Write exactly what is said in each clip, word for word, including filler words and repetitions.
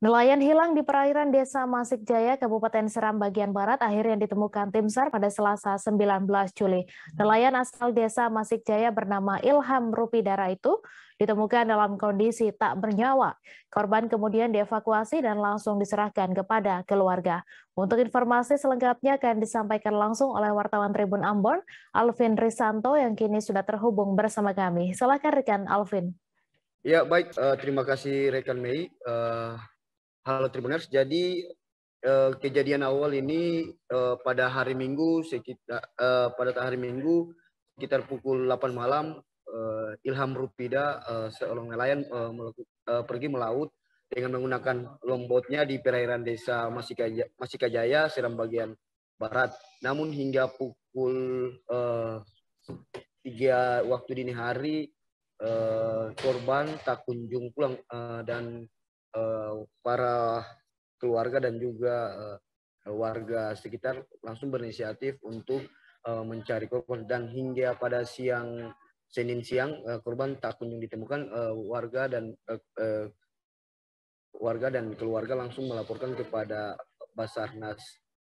Nelayan hilang di perairan Desa Masik Jaya, Kabupaten Seram Bagian Barat akhirnya ditemukan tim SAR pada Selasa sembilan belas Juli. Nelayan asal Desa Masik Jaya bernama Ilham Rupidara itu ditemukan dalam kondisi tak bernyawa. Korban kemudian dievakuasi dan langsung diserahkan kepada keluarga. Untuk informasi selengkapnya akan disampaikan langsung oleh wartawan Tribun Ambon, Alvin Risanto yang kini sudah terhubung bersama kami. Silakan rekan Alvin. Ya baik, uh, terima kasih rekan Mei. Uh... Halo Tribuners, jadi eh, kejadian awal ini eh, pada hari Minggu sekitar eh, pada hari Minggu sekitar pukul delapan malam eh, Ilham Rupida eh, seorang nelayan eh, eh, pergi melaut dengan menggunakan longboatnya di perairan Desa Masika Jaya, Masika Jaya, Seram Bagian Barat. Namun hingga pukul eh, tiga waktu dini hari eh, korban tak kunjung pulang eh, dan Uh, para keluarga dan juga uh, warga sekitar langsung berinisiatif untuk uh, mencari korban, dan hingga pada siang Senin siang uh, korban tak kunjung ditemukan. uh, warga dan uh, uh, warga dan keluarga langsung melaporkan kepada Basarnas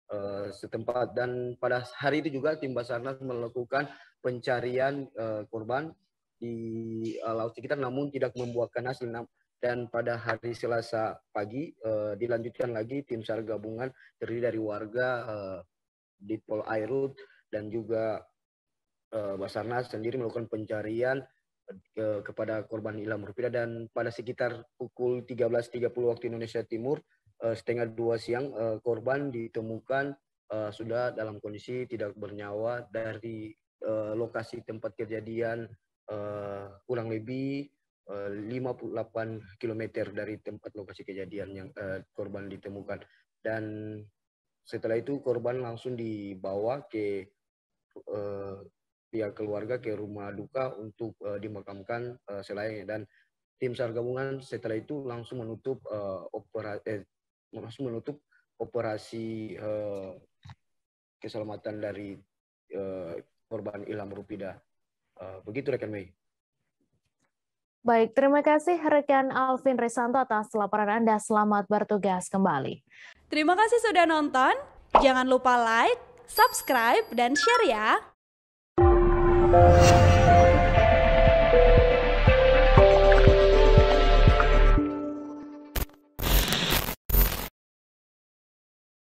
uh, setempat, dan pada hari itu juga tim Basarnas melakukan pencarian uh, korban di uh, laut sekitar, namun tidak membuahkan hasil. Dan pada hari Selasa pagi uh, dilanjutkan lagi tim SAR gabungan terdiri dari warga uh, di Polairud dan juga uh, Basarnas sendiri melakukan pencarian uh, kepada korban Ilham Rupida. Dan pada sekitar pukul tiga belas tiga puluh waktu Indonesia Timur uh, setengah dua siang uh, korban ditemukan uh, sudah dalam kondisi tidak bernyawa dari uh, lokasi tempat kejadian uh, kurang lebih lima puluh delapan kilometer dari tempat lokasi kejadian yang eh, korban ditemukan. Dan setelah itu korban langsung dibawa ke eh, pihak keluarga ke rumah duka untuk eh, dimakamkan eh, selayaknya. Dan tim SAR gabungan setelah itu langsung menutup eh, operasi eh, langsung menutup operasi eh, keselamatan dari eh, korban Ilham Rupida. Eh, begitu rekan Mei. Baik, terima kasih rekan Alvin Risanto atas laporan Anda. Selamat bertugas kembali. Terima kasih sudah nonton. Jangan lupa like, subscribe, dan share ya.